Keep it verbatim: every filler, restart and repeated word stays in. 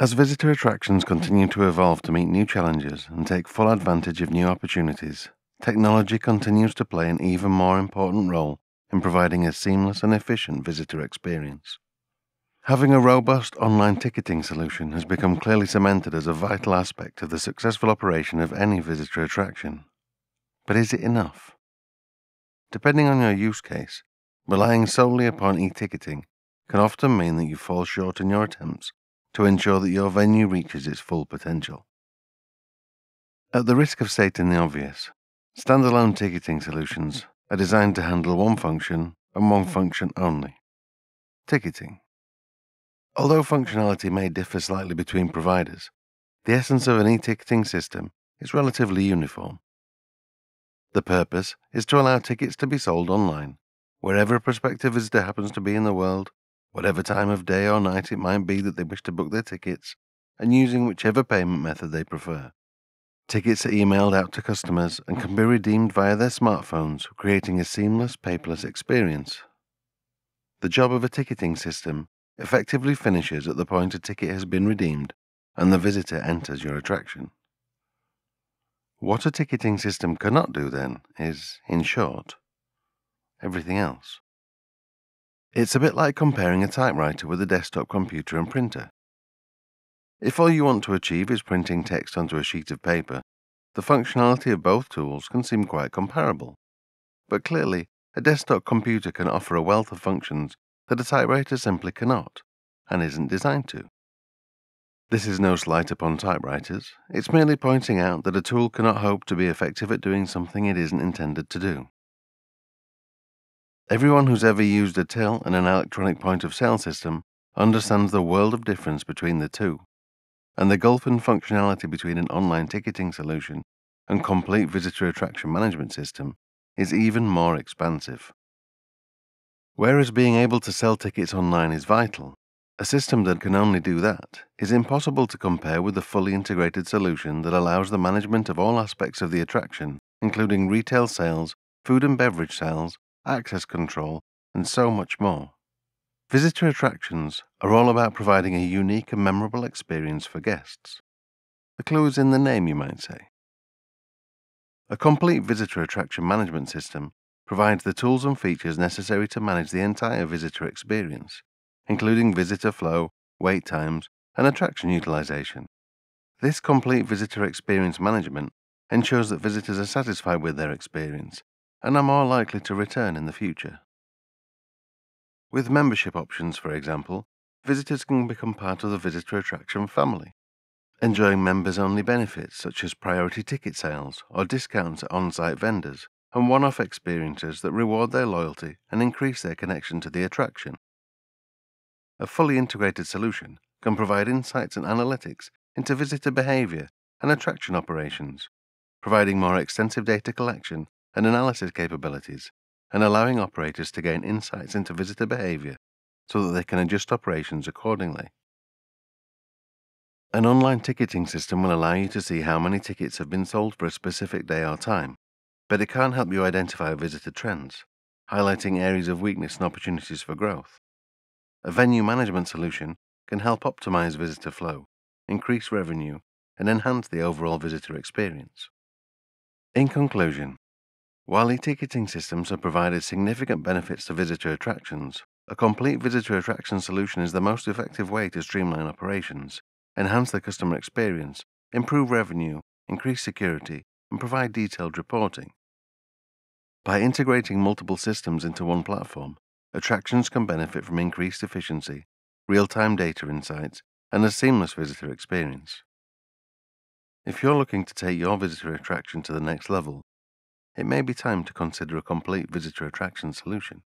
As visitor attractions continue to evolve to meet new challenges and take full advantage of new opportunities, technology continues to play an even more important role in providing a seamless and efficient visitor experience. Having a robust online ticketing solution has become clearly cemented as a vital aspect of the successful operation of any visitor attraction. But is it enough? Depending on your use case, relying solely upon e-ticketing can often mean that you fall short in your attempts to ensure that your venue reaches its full potential. At the risk of stating the obvious, standalone ticketing solutions are designed to handle one function and one function only: ticketing. Although functionality may differ slightly between providers, the essence of an e-ticketing system is relatively uniform. The purpose is to allow tickets to be sold online, wherever a prospective visitor happens to be in the world, whatever time of day or night it might be that they wish to book their tickets, and using whichever payment method they prefer. Tickets are emailed out to customers and can be redeemed via their smartphones, creating a seamless, paperless experience. The job of a ticketing system effectively finishes at the point a ticket has been redeemed and the visitor enters your attraction. What a ticketing system cannot do, then, is, in short, everything else. It's a bit like comparing a typewriter with a desktop computer and printer. If all you want to achieve is printing text onto a sheet of paper, the functionality of both tools can seem quite comparable. But clearly, a desktop computer can offer a wealth of functions that a typewriter simply cannot, and isn't designed to. This is no slight upon typewriters, it's merely pointing out that a tool cannot hope to be effective at doing something it isn't intended to do. Everyone who's ever used a till and an electronic point-of-sale system understands the world of difference between the two, and the gulf in functionality between an online ticketing solution and complete visitor attraction management system is even more expansive. Whereas being able to sell tickets online is vital, a system that can only do that is impossible to compare with the fully integrated solution that allows the management of all aspects of the attraction, including retail sales, food and beverage sales, access control, and so much more. Visitor attractions are all about providing a unique and memorable experience for guests. The clue is in the name, you might say. A complete visitor attraction management system provides the tools and features necessary to manage the entire visitor experience, including visitor flow, wait times, and attraction utilization. This complete visitor experience management ensures that visitors are satisfied with their experience and are more likely to return in the future. With membership options, for example, visitors can become part of the visitor attraction family, enjoying members-only benefits such as priority ticket sales or discounts at on-site vendors and one-off experiences that reward their loyalty and increase their connection to the attraction. A fully integrated solution can provide insights and analytics into visitor behavior and attraction operations, providing more extensive data collection and analysis capabilities, and allowing operators to gain insights into visitor behavior so that they can adjust operations accordingly. An online ticketing system will allow you to see how many tickets have been sold for a specific day or time, but it can't help you identify visitor trends, highlighting areas of weakness and opportunities for growth. A venue management solution can help optimize visitor flow, increase revenue, and enhance the overall visitor experience. In conclusion, while e-ticketing systems have provided significant benefits to visitor attractions, a complete visitor attraction solution is the most effective way to streamline operations, enhance the customer experience, improve revenue, increase security, and provide detailed reporting. By integrating multiple systems into one platform, attractions can benefit from increased efficiency, real-time data insights, and a seamless visitor experience. If you're looking to take your visitor attraction to the next level, it may be time to consider a complete visitor attraction solution.